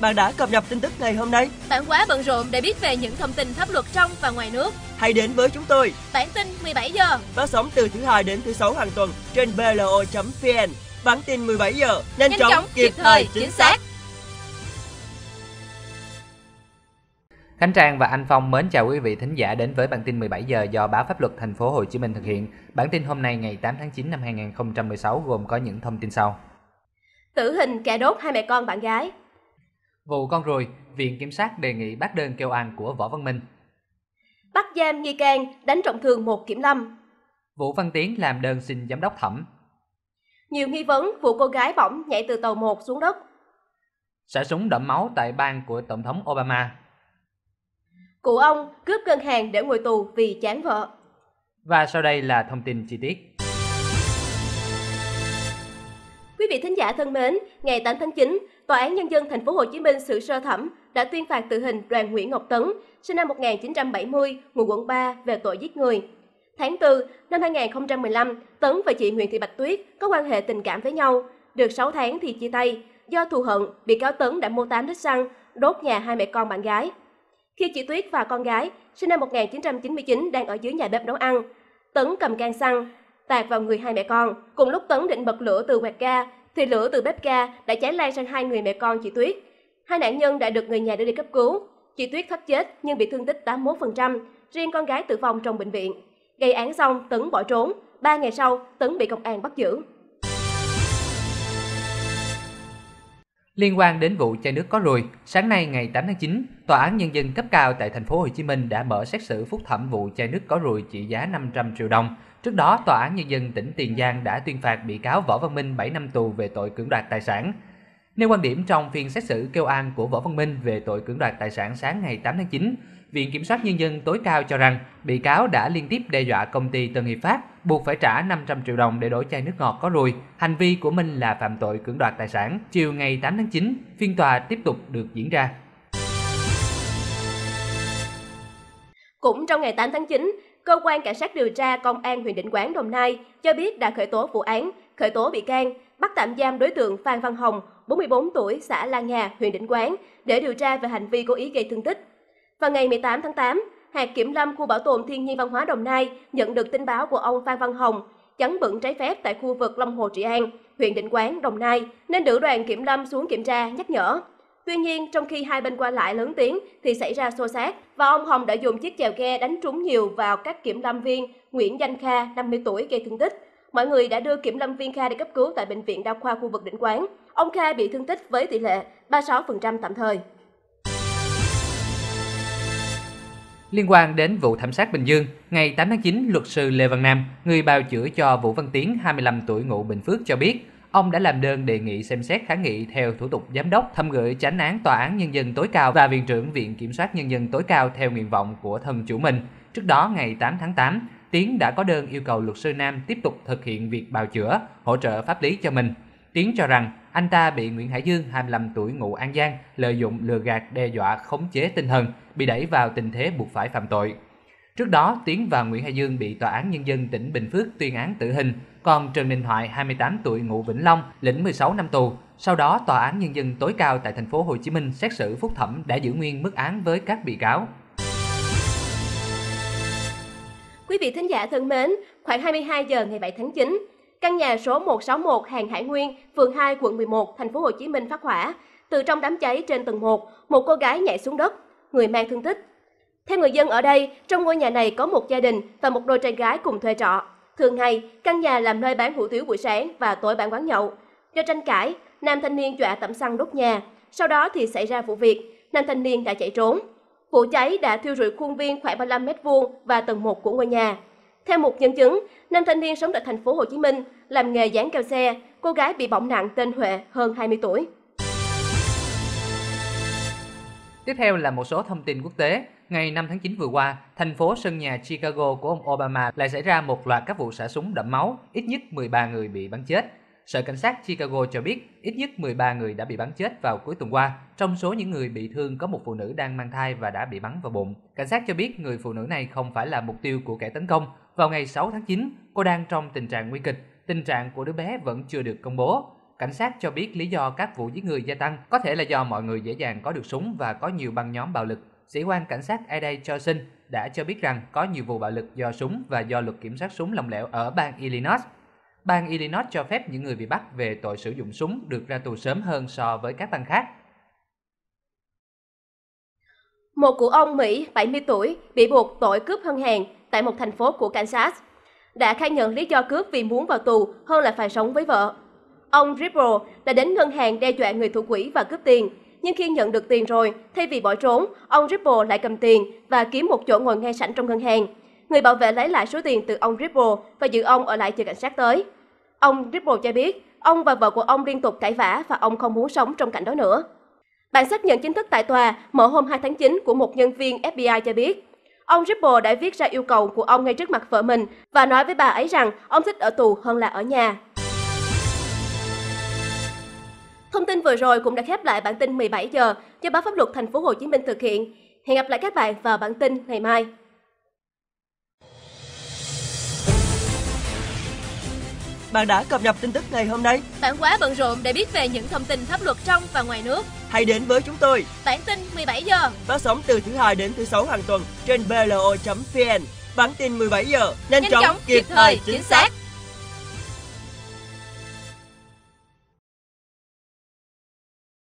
bạn đã cập nhật tin tức ngày hôm nay. Bạn quá bận rộn để biết về những thông tin pháp luật trong và ngoài nước. Hãy đến với chúng tôi. Bản tin 17 giờ phát sóng từ thứ Hai đến thứ Sáu hàng tuần trên PLO.vn. Bản tin 17 giờ nhanh chóng, kịp thời, chính xác. Khánh Trang và Anh Phong mến chào quý vị thính giả đến với bản tin 17 giờ do Báo Pháp luật Thành phố Hồ Chí Minh thực hiện. Bản tin hôm nay ngày 8 tháng 9 năm 2016 gồm có những thông tin sau. Tử hình kẻ đốt hai mẹ con bạn gái. Vụ con ruồi, Viện Kiểm sát đề nghị bác đơn kêu an của Võ Văn Minh. Bắt giam nghi can đánh trọng thương một kiểm lâm. Vũ Văn Tiến làm đơn xin giám đốc thẩm. Nhiều nghi vấn vụ cô gái bỏng nhảy từ tàu 1 xuống đất. Xả súng đẫm máu tại bang của Tổng thống Obama. Cụ ông cướp ngân hàng để ngồi tù vì chán vợ. Và sau đây là thông tin chi tiết. Quý vị thính giả thân mến, ngày 8 tháng 9, Tòa án Nhân dân Thành phố Hồ Chí Minh xử sơ thẩm đã tuyên phạt tử hình Đoàn Nguyễn Ngọc Tấn, sinh năm 1970, ngụ quận 3 về tội giết người. Tháng 4 năm 2015, Tấn và chị Nguyễn Thị Bạch Tuyết có quan hệ tình cảm với nhau, được 6 tháng thì chia tay. Do thù hận, bị cáo Tấn đã mua 8 lít xăng đốt nhà hai mẹ con bạn gái. Khi chị Tuyết và con gái, sinh năm 1999 đang ở dưới nhà bếp nấu ăn, Tấn cầm can xăng tạt vào người hai mẹ con. Cùng lúc Tấn định bật lửa từ quạt ga thì lửa từ bếp ga đã cháy lan sang hai người mẹ con chị Tuyết. Hai nạn nhân đã được người nhà đưa đi cấp cứu. Chị Tuyết thoát chết nhưng bị thương tích 81%, riêng con gái tử vong trong bệnh viện. Gây án xong, Tấn bỏ trốn. 3 ngày sau, Tấn bị công an bắt giữ. Liên quan đến vụ chai nước có ruồi, sáng nay ngày 8 tháng 9, Tòa án Nhân dân cấp cao tại Thành phố Hồ Chí Minh đã mở xét xử phúc thẩm vụ chai nước có ruồi trị giá 500 triệu đồng. Trước đó, Tòa án Nhân dân tỉnh Tiền Giang đã tuyên phạt bị cáo Võ Văn Minh 7 năm tù về tội cưỡng đoạt tài sản. Nêu quan điểm trong phiên xét xử kêu an của Võ Văn Minh về tội cưỡng đoạt tài sản sáng ngày 8 tháng 9, Viện Kiểm sát Nhân dân tối cao cho rằng bị cáo đã liên tiếp đe dọa công ty Tân Hiệp Phát, buộc phải trả 500 triệu đồng để đổi chai nước ngọt có ruồi. Hành vi của Minh là phạm tội cưỡng đoạt tài sản. Chiều ngày 8 tháng 9, phiên tòa tiếp tục được diễn ra. Cũng trong ngày 8 tháng 9, Cơ quan Cảnh sát điều tra Công an huyện Định Quán, Đồng Nai cho biết đã khởi tố vụ án, khởi tố bị can, bắt tạm giam đối tượng Phan Văn Hồng, 44 tuổi, xã La Nga, huyện Định Quán để điều tra về hành vi cố ý gây thương tích. Vào ngày 18 tháng 8, hạt kiểm lâm khu bảo tồn thiên nhiên văn hóa Đồng Nai nhận được tin báo của ông Phan Văn Hồng chắn bựng trái phép tại khu vực Long Hồ Trị An, huyện Định Quán, Đồng Nai, nên cử đoàn kiểm lâm xuống kiểm tra, nhắc nhở. Tuy nhiên, trong khi hai bên qua lại lớn tiếng thì xảy ra xô xát và ông Hồng đã dùng chiếc chèo ghe đánh trúng nhiều vào các kiểm lâm viên Nguyễn Danh Kha, 50 tuổi, gây thương tích. Mọi người đã đưa kiểm lâm viên Kha đi cấp cứu tại bệnh viện đa khoa khu vực Định Quán. Ông Kha bị thương tích với tỷ lệ 36% tạm thời. Liên quan đến vụ thảm sát Bình Dương, ngày 8 tháng 9, luật sư Lê Văn Nam, người bào chữa cho Vũ Văn Tiến, 25 tuổi, ngụ Bình Phước cho biết, ông đã làm đơn đề nghị xem xét kháng nghị theo thủ tục giám đốc thẩm gửi chánh án Tòa án Nhân dân tối cao và Viện trưởng Viện Kiểm sát Nhân dân tối cao theo nguyện vọng của thân chủ mình. Trước đó, ngày 8 tháng 8, Tiến đã có đơn yêu cầu luật sư Nam tiếp tục thực hiện việc bào chữa, hỗ trợ pháp lý cho mình. Tiến cho rằng anh ta bị Nguyễn Hải Dương, 25 tuổi, ngụ An Giang, lợi dụng lừa gạt, đe dọa, khống chế tinh thần, bị đẩy vào tình thế buộc phải phạm tội. Trước đó, Tiến và Nguyễn Hải Dương bị Tòa án Nhân dân tỉnh Bình Phước tuyên án tử hình, còn Trần Minh Hoài, 28 tuổi, ngụ Vĩnh Long, lĩnh 16 năm tù. Sau đó, Tòa án Nhân dân tối cao tại Thành phố Hồ Chí Minh xét xử phúc thẩm đã giữ nguyên mức án với các bị cáo. Quý vị thính giả thân mến, khoảng 22 giờ ngày 7 tháng 9, căn nhà số 161 Hàng Hải Nguyên, phường 2, quận 11, Thành phố Hồ Chí Minh phát hỏa. Từ trong đám cháy trên tầng 1, một cô gái nhảy xuống đất, người mang thương tích. Theo người dân ở đây, trong ngôi nhà này có một gia đình và một đôi trai gái cùng thuê trọ. Thường ngày, căn nhà làm nơi bán hủ tiếu buổi sáng và tối bán quán nhậu. Do tranh cãi, nam thanh niên dọa tẩm xăng đốt nhà. Sau đó thì xảy ra vụ việc, nam thanh niên đã chạy trốn. Vụ cháy đã thiêu rụi khuôn viên khoảng 35 m² và tầng 1 của ngôi nhà. Theo một nhân chứng, nam thanh niên sống tại Thành phố Hồ Chí Minh làm nghề dán keo xe, cô gái bị bỏng nặng tên Huệ, hơn 20 tuổi. Tiếp theo là một số thông tin quốc tế. Ngày 5 tháng 9 vừa qua, thành phố sân nhà Chicago của ông Obama lại xảy ra một loạt các vụ xả súng đẫm máu, ít nhất 13 người bị bắn chết. Sở Cảnh sát Chicago cho biết ít nhất 13 người đã bị bắn chết vào cuối tuần qua. Trong số những người bị thương có một phụ nữ đang mang thai và đã bị bắn vào bụng. Cảnh sát cho biết người phụ nữ này không phải là mục tiêu của kẻ tấn công. Vào ngày 6 tháng 9, cô đang trong tình trạng nguy kịch. Tình trạng của đứa bé vẫn chưa được công bố. Cảnh sát cho biết lý do các vụ giết người gia tăng có thể là do mọi người dễ dàng có được súng và có nhiều băng nhóm bạo lực. Sĩ quan cảnh sát Eddie Johnson đã cho biết rằng có nhiều vụ bạo lực do súng và do luật kiểm soát súng lỏng lẻo ở bang Illinois. Bang Illinois cho phép những người bị bắt về tội sử dụng súng được ra tù sớm hơn so với các bang khác. Một cụ ông Mỹ 70 tuổi bị buộc tội cướp ngân hàng tại một thành phố của Kansas đã khai nhận lý do cướp vì muốn vào tù hơn là phải sống với vợ. Ông Ripple đã đến ngân hàng đe dọa người thủ quỹ và cướp tiền, nhưng khi nhận được tiền rồi, thay vì bỏ trốn, ông Ripple lại cầm tiền và kiếm một chỗ ngồi ngay sẵn trong ngân hàng. Người bảo vệ lấy lại số tiền từ ông Ripple và giữ ông ở lại chờ cảnh sát tới. Ông Ripple cho biết, ông và vợ của ông liên tục cãi vã và ông không muốn sống trong cảnh đó nữa. Bản xác nhận chính thức tại tòa mở hôm 2 tháng 9 của một nhân viên FBI cho biết, ông Ripple đã viết ra yêu cầu của ông ngay trước mặt vợ mình và nói với bà ấy rằng ông thích ở tù hơn là ở nhà. Thông tin vừa rồi cũng đã khép lại bản tin 17 giờ do Báo Pháp luật Thành phố Hồ Chí Minh thực hiện. Hẹn gặp lại các bạn vào bản tin ngày mai. Bạn đã cập nhật tin tức ngày hôm nay? Bạn quá bận rộn để biết về những thông tin pháp luật trong và ngoài nước. Hãy đến với chúng tôi. Bản tin 17 giờ phát sóng từ thứ Hai đến thứ Sáu hàng tuần trên PLO.vn. Bản tin 17 giờ nhanh chóng, kịp thời, chính xác.